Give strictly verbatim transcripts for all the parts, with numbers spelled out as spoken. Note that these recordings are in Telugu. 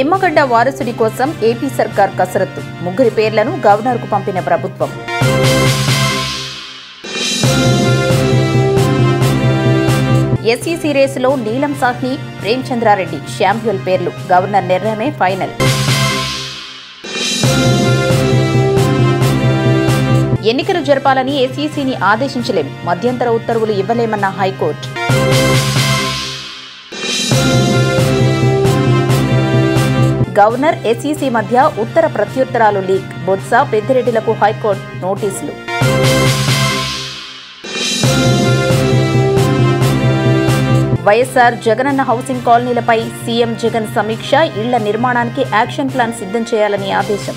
నిమ్మగడ్డ వారసుడి కోసం ఏపీ సర్కార్ కసరత్తు ముగ్గురి పేర్లను గవర్నర్కు పంపిన ప్రభుత్వం. ఎస్సీసీ రేసులో నీలం సాహ్ని, ప్రేమ్ చంద్రారెడ్డి, శామ్యూల్ పేర్లు గవర్నర్ నిర్ణయమే ఫైనల్. ఎన్నికలు జరపాలని ఏసీసీని ఆదేశించలేం, మధ్యంతర ఉత్తర్వులు ఇవ్వలేమన్న హైకోర్టు. గవర్నర్ ఎస్సీసీ మధ్య ఉత్తర ప్రత్యుత్తరాలు లీక్, బొత్స పెద్దిరెడ్డిలకు హైకోర్టు నోటీసులు. వైఎస్ఆర్ జగనన్న హౌసింగ్ కాలనీలపై సీఎం జగన్ సమీక్ష, ఇళ్ల నిర్మాణానికి యాక్షన్ ప్లాన్ సిద్ధం చేయాలని ఆదేశం.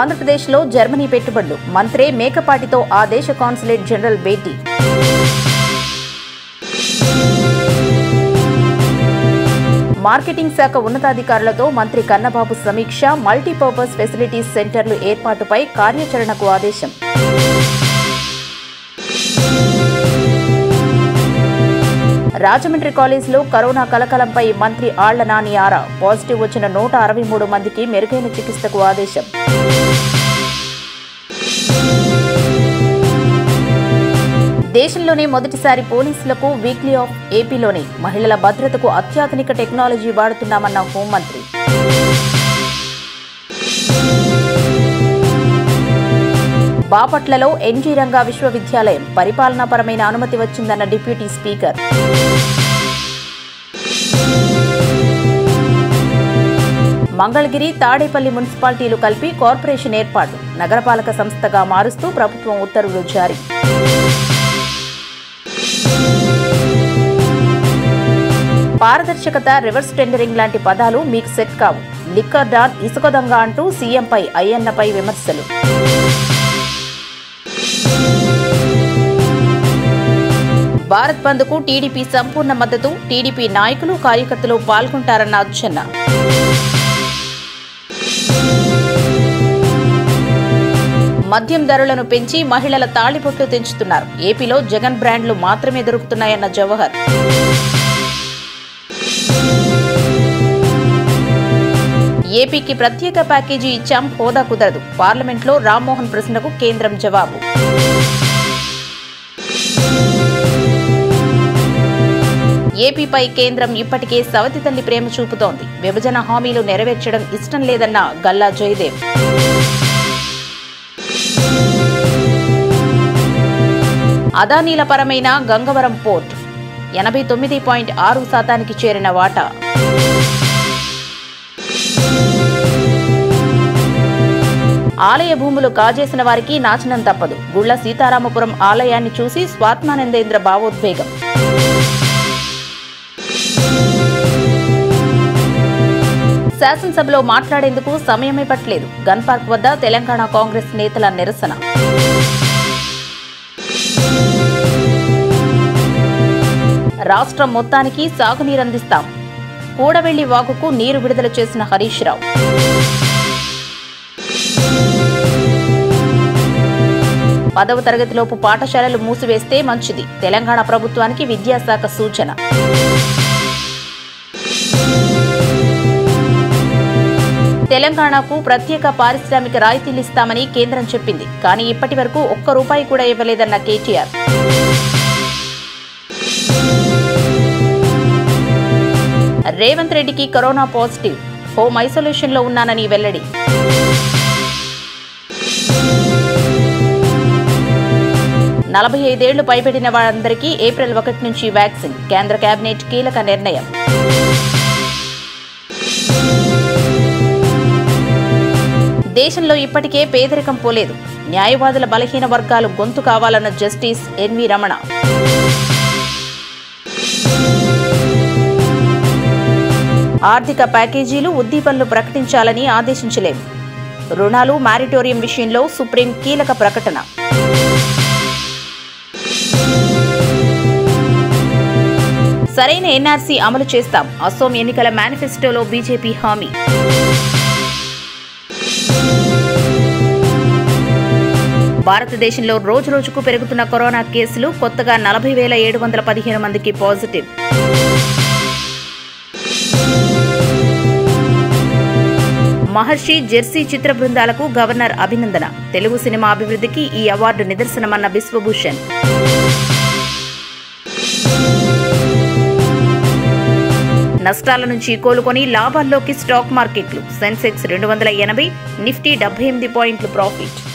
ఆంధ్రప్రదేశ్లో జర్మనీ పెట్టుబడులు, మంత్రే మేకపాటితో ఆ దేశ కాన్సులేట్ జనరల్ భేటీ. మార్కెటింగ్ శాఖ ఉన్నతాధికారులతో మంత్రి కన్నబాబు సమీక్ష, మల్టీపర్పస్ ఫెసిలిటీస్ సెంటర్లు ఏర్పాటుపై కార్యాచరణకు ఆదేశం. రాజమండ్రి కాలేజీలో కరోనా కలకలంపై మంత్రి ఆళ్ల నాని ఆరా, పాజిటివ్ వచ్చిన నూట అరవై మూడు మందికి మెరుగైన చికిత్సకు ఆదేశం. దేశంలోనే మొదటిసారి పోలీసులకు వీక్లీ ఆఫ్, ఏపీలోనే మహిళల భద్రతకు అత్యాధునిక టెక్నాలజీ వాడుతున్నామన్న హోంమంత్రి. బాపట్లలో ఎన్జీ రంగా విశ్వవిద్యాలయం పరిపాలనాపరమైన అనుమతి వచ్చిందన్న డిప్యూటీ స్పీకర్. మంగళగిరి, తాడేపల్లి మున్సిపాలిటీలు కలిపి కార్పొరేషన్ ఏర్పాటు, నగరపాలక సంస్థగా మారుస్తూ ప్రభుత్వం ఉత్తర్వులు జారీ. పారదర్శకత, రివర్స్ టెండరింగ్ లాంటి పదాలు మీకు సెట్ కావు, లిక్కర్ డాన్ ఇసుక దొంగ అంటూ సీఎంపై అయ్యన్నపై విమర్శలు. భారత్ బంద్కు టీడీపీ సంపూర్ణ మద్దతు, టీడీపీ నాయకులు కార్యకర్తలు పాల్గొంటారన్న అచ్చెన్న. మద్యం ధరలను పెంచి మహిళల తాళిబొట్లు తెంచుతున్నారు, ఏపీలో జగన్ బ్రాండ్లు మాత్రమే దొరుకుతున్నాయన్న జవహర్. ఏపీకి ప్రత్యేక ప్యాకేజీ ఇచ్చాం, హోదా కుదరదు, పార్లమెంట్లో రామ్మోహన్ ప్రశ్నకు కేంద్రం జవాబు. ఏపీపై కేంద్రం ఇప్పటికే సవతి తల్లి ప్రేమ చూపుతోంది, విభజన హామీలు నెరవేర్చడం ఇష్టం లేదన్న గల్లా జయదేవ్. అదానీల పరమైన గంగవరం పోర్ట్ ఎనభై తొమ్మిది పాయింట్ ఆరు శాతానికి చేరిన వాటా. ఆలయ భూములు కాజేసిన వారికి నాచనం తప్పదు, గుళ్ల సీతారామపురం ఆలయాన్ని చూసి స్వాత్మానందేంద్ర భావోద్వేగం. శాసనసభలో మాట్లాడేందుకు సమయమే పట్టలేదు, గన్ పార్క్ వద్ద తెలంగాణ కాంగ్రెస్ నేతల నిరసన. రాష్ట్రం మొత్తానికి సాగునీరందిస్తాం, కూడవెళ్లి వాగుకు నీరు విడుదల చేసిన హరీష్ రావు. పదవ తరగతిలోపు పాఠశాలలు మూసివేస్తే మంచిది, తెలంగాణ ప్రభుత్వానికి విద్యాశాఖ సూచన. తెలంగాణకు ప్రత్యేక పారిశ్రామిక రాయితీలిస్తామని కేంద్రం చెప్పింది, కానీ ఇప్పటి వరకు ఒక్క రూపాయి కూడా ఇవ్వలేదన్న కేటీఆర్. రేవంత్ రెడ్డికి కరోనా పాజిటివ్, హోమ్ ఐసోలేషన్లో ఉన్నానని వెల్లడి. నలభై ఐదేళ్లు పైబడిన వారందరికీ ఏప్రిల్ ఒకటి నుంచి వ్యాక్సిన్, కేంద్ర కేబినెట్ కీలక నిర్ణయం. దేశంలో ఇప్పటికే పేదరికం పోలేదు, న్యాయవాదుల బలహీన వర్గాలు గొంతు కావాలన్న జస్టిస్ ఎన్వి రమణ. ఆర్థిక ప్యాకేజీలు, ఉద్దీపనలు ప్రకటించాలని ఆదేశించలేం, రుణాలు మారిటోరియం విషయంలో సుప్రీం కీలక ప్రకటన. సరైన ఎన్ఆర్సీ అమలు చేస్తాం, అసోం ఎన్నికల మేనిఫెస్టోలో బీజేపీ హామీ. భారతదేశంలో రోజు రోజుకు పెరుగుతున్న కరోనా కేసులు కొత్తగా నలభై వేల ఏడు వందల పదిహేను మందికి పాజిటివ్. మహర్షి జెర్సీ చిత్ర బృందాలకు గవర్నర్ అభినందన. తెలుగు సినిమా అభివృద్ధికి ఈ అవార్డు నిదర్శనమన్న బిశ్వభూషణ్. నష్టాల నుంచి కోలుకొని లాభాల్లోకి స్టాక్ మార్కెట్లు. సెన్సెక్స్ రెండు వందల ఎనభై, నిఫ్టీ డెబ్బై ఎనిమిది పాయింట్లు ప్రాఫిట్.